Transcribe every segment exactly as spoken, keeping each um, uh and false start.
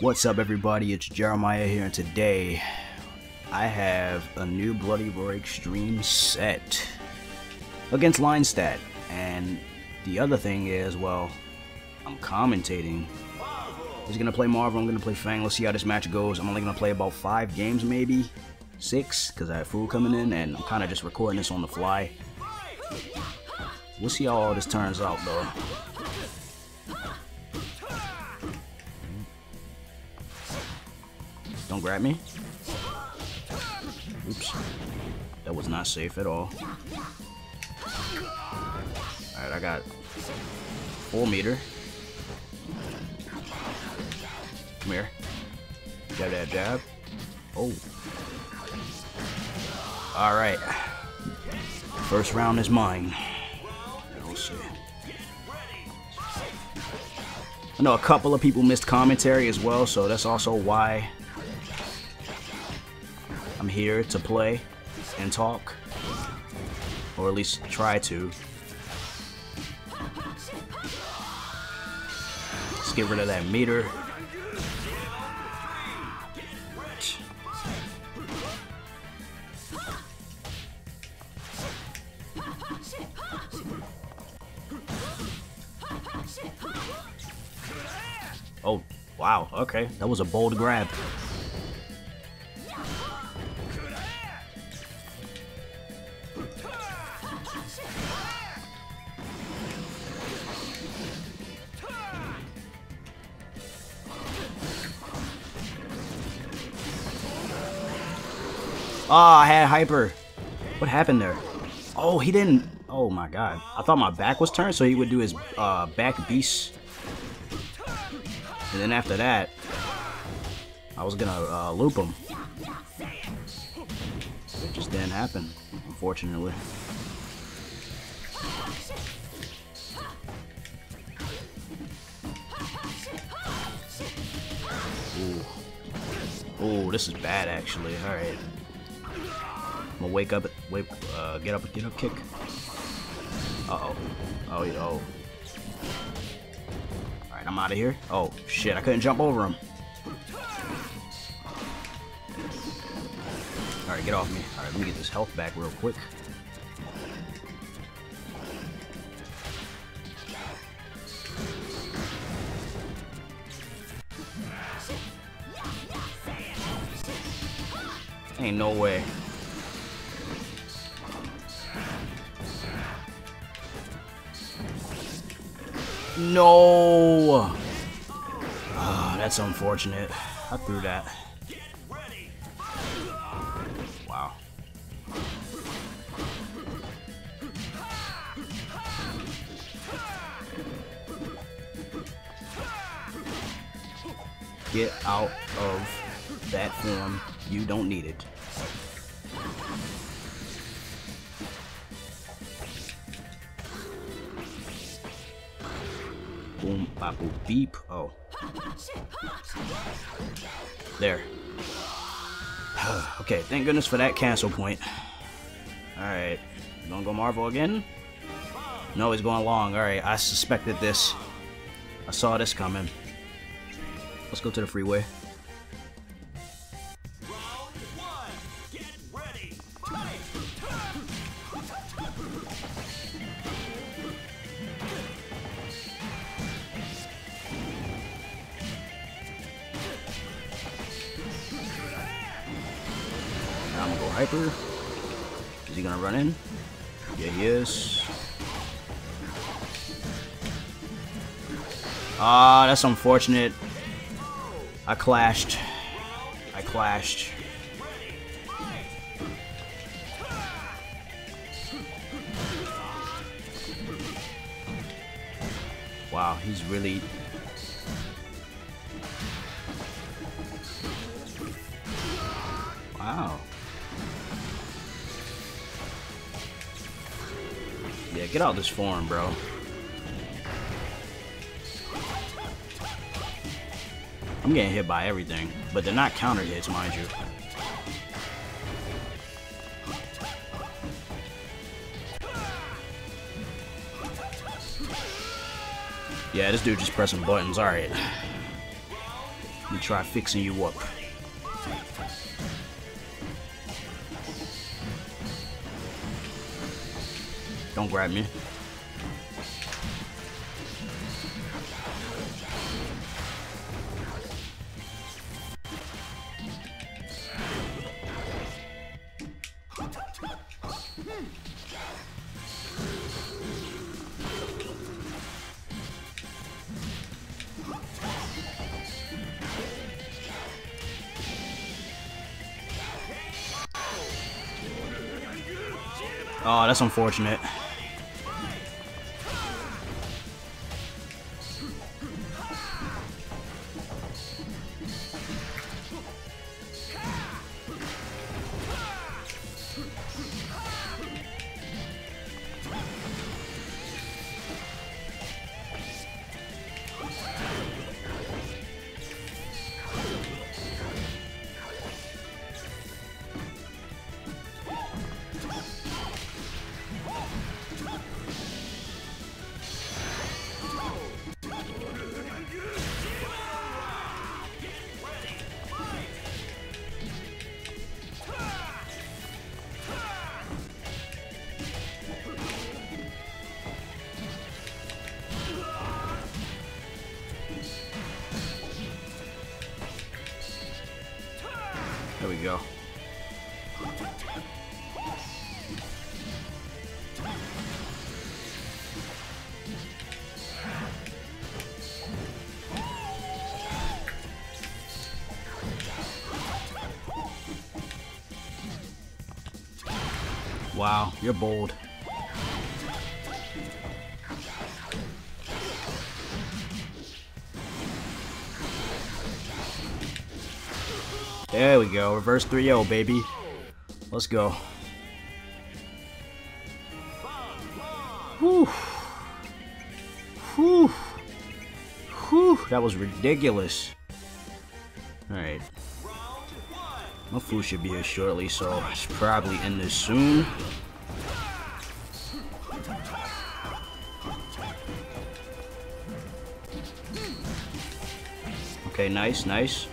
What's up everybody, it's Jeremiah here, and today I have a new Bloody Roar Extreme set against Linestat. And the other thing is, well, I'm commentating. He's gonna play Marvel, I'm gonna play Fang. Let's see how this match goes. I'm only gonna play about five games, maybe six, because I have food coming in and I'm kind of just recording this on the fly. We'll see how all this turns out though. Don't grab me. Oops. That was not safe at all. Alright, I got full meter. Come here. Jab, jab, jab. Oh. Alright. First round is mine. We'll see. I know a couple of people missed commentary as well, so that's also why I'm here to play and talk, or at least try to. Let's get rid of that meter. Oh, wow, okay, that was a bold grab. Oh, I had hyper. What happened there? Oh, he didn't. Oh my god. I thought my back was turned, so he would do his uh, back beast. And then after that, I was gonna uh, loop him. It just didn't happen, unfortunately. Ooh. Ooh, this is bad actually. Alright. I'm gonna wake up, wake, uh, get up, get up, kick. Uh oh. Oh, yo. Oh. Alright, I'm out of here. Oh, shit, I couldn't jump over him. Alright, get off me. Alright, let me get this health back real quick. Ain't no way. No! Oh, that's unfortunate. I threw that. Wow. Get out of that form. You don't need it. Boom, bop, boop, beep. Oh. There. Okay, thank goodness for that cancel point. Alright. Gonna go Marvel again? No, he's going long. Alright, I suspected this. I saw this coming. Let's go to the freeway. I'm gonna go hyper. Is he gonna run in? Yeah, he is. Ah, that's unfortunate. I clashed. I clashed. Wow, he's really... Wow. Yeah, get out of this form, bro. I'm getting hit by everything, but they're not counter hits, mind you. Yeah, this dude just pressing buttons, alright. and try fixing you up. Don't grab me. Oh, that's unfortunate. There we go. Wow, you're bold. There we go, reverse three oh, baby. Let's go. Whew. Whew. Whew. That was ridiculous. Alright. My food should be here shortly, so I should probably end this soon. Okay, nice, nice.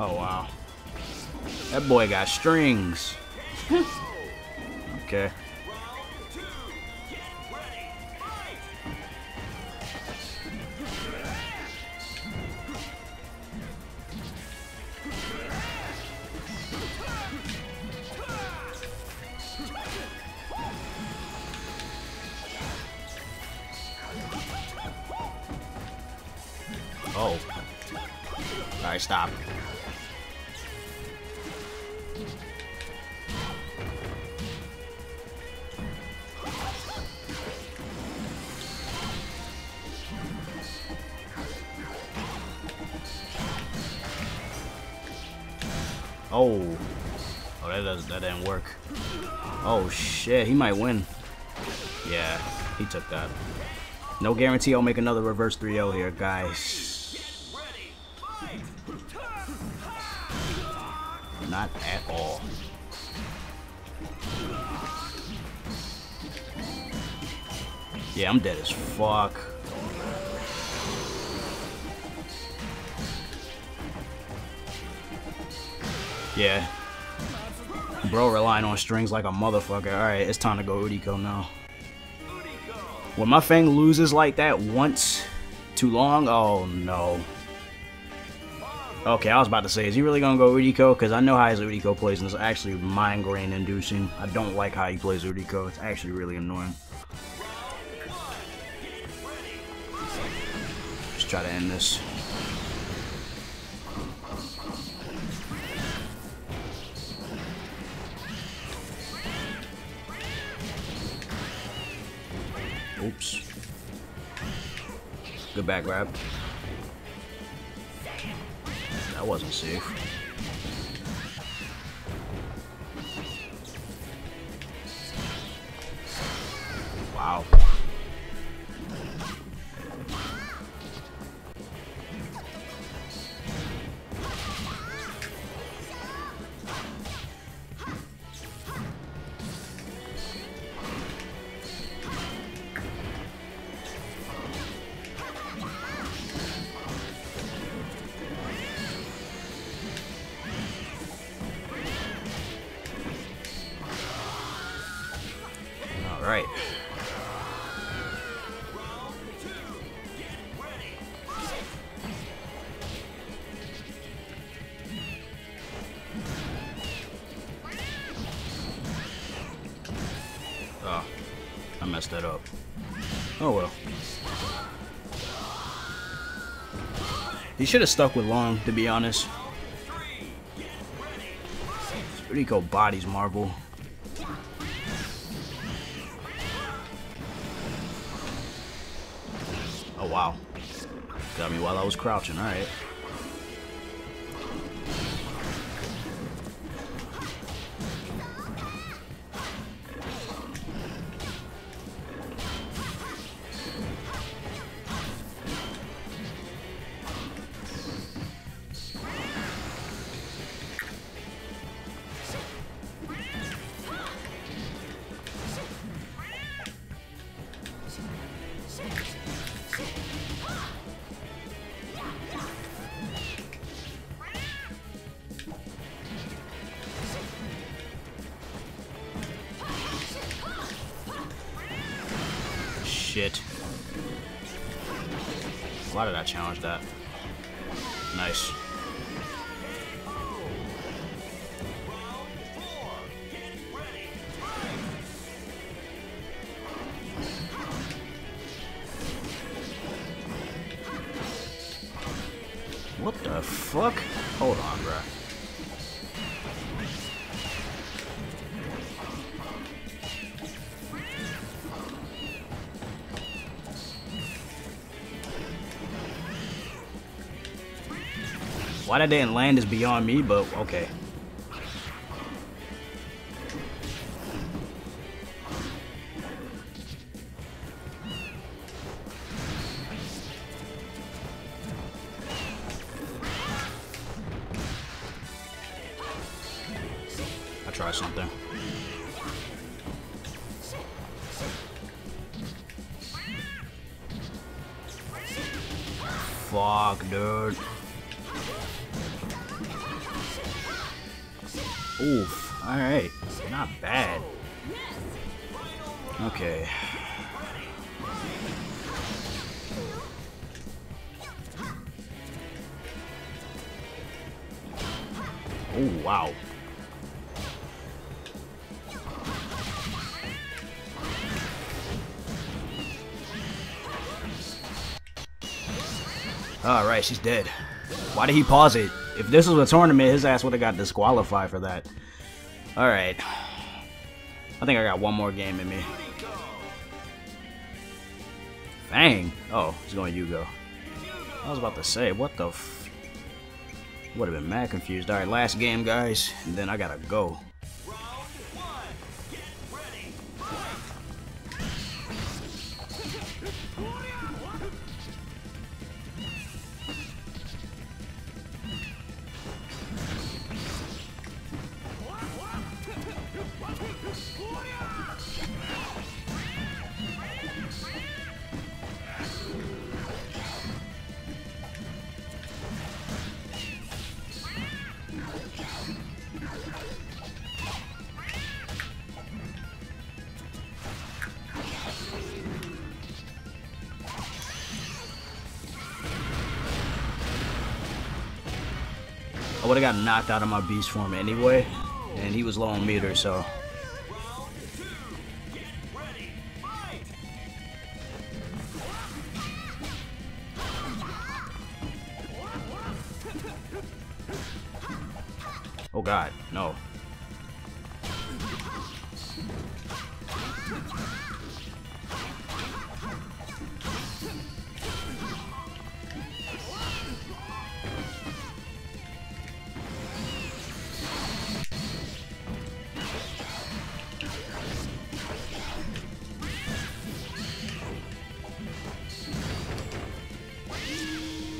Oh wow, that boy got strings. Okay. Oh. All right, stop. Oh, oh, that doesn't, that didn't work. Oh shit, he might win. Yeah, he took that. No guarantee I'll make another reverse three oh here, guys. Not at all. Yeah, I'm dead as fuck. Yeah. Bro relying on strings like a motherfucker. Alright, it's time to go Udiko now. When my Fang loses like that once too long, oh no. Okay, I was about to say, is he really gonna go Udiko? Because I know how his Udiko plays, and it's actually migraine inducing. I don't like how he plays Udiko, it's actually really annoying. Just try to end this. Oops. Good back grab. That wasn't safe. Wow. right. Oh, I messed that up. Oh well. He should have stuck with long, to be honest. Udiko bodies Marvel. Oh wow. Got me while I was crouching, alright. Shit. Why did I challenge that? Nice. What the fuck? Hold on, bruh. Why that didn't land is beyond me, but okay. I tried something. Fuck, dude. Oof, alright. Not bad. Okay. Oh, wow. Alright, she's dead. Why did he pause it? If this was a tournament, his ass would have got disqualified for that. Alright. I think I got one more game in me. Fang! Oh, he's going Yugo. I was about to say, what the f... Would have been mad confused. Alright, last game, guys. And then I gotta go. I would have got knocked out of my beast form anyway, and he was low on meter, so. Oh god, no.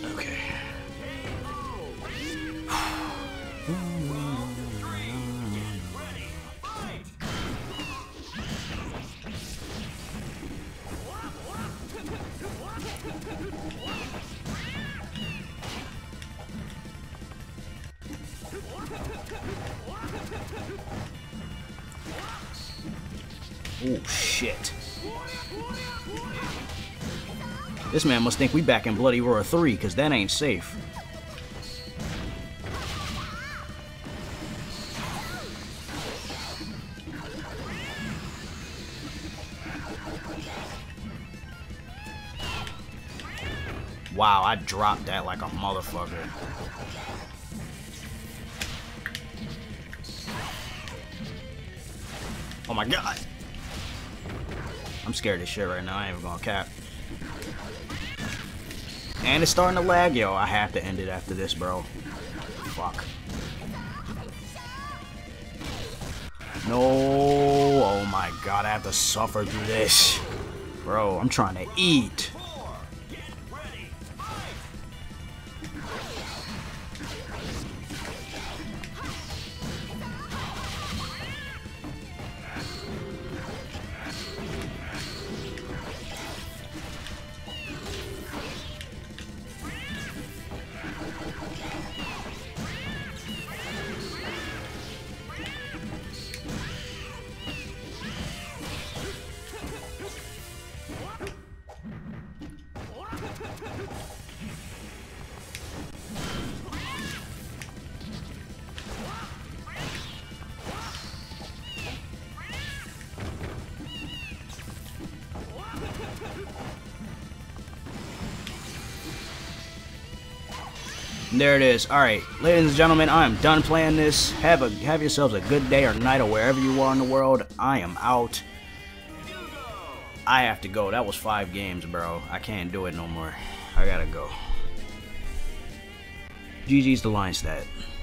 Okay. Oh, shit. This man must think we back in Bloody Roar three, because that ain't safe. Wow, I dropped that like a motherfucker. Oh my god! I'm scared as shit right now, I ain't even gonna cap. And it's starting to lag, yo, I have to end it after this, bro. Fuck. No, oh my god, I have to suffer through this. Bro, I'm trying to eat. There it is. Alright, ladies and gentlemen, I am done playing this. Have a have yourselves a good day or night or wherever you are in the world. I am out. I have to go. That was five games, bro. I can't do it no more. I gotta go. G G's the Linestat.